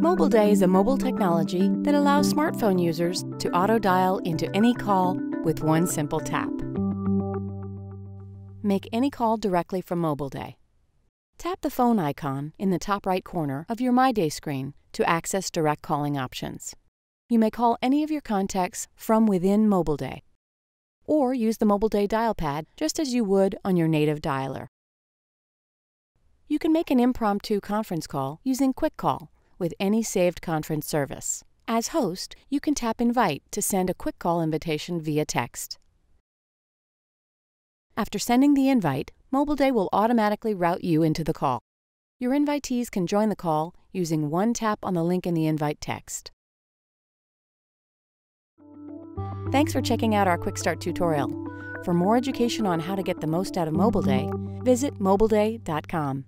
MobileDay is a mobile technology that allows smartphone users to auto-dial into any call with one simple tap. Make any call directly from MobileDay. Tap the phone icon in the top right corner of your MyDay screen to access direct calling options. You may call any of your contacts from within MobileDay, or use the MobileDay dial pad just as you would on your native dialer. You can make an impromptu conference call using Quick Call with any saved conference service. As host, you can tap Invite to send a Quick Call invitation via text. After sending the invite, MobileDay will automatically route you into the call. Your invitees can join the call using one tap on the link in the invite text. Thanks for checking out our Quick Start tutorial. For more education on how to get the most out of MobileDay, visit mobileday.com.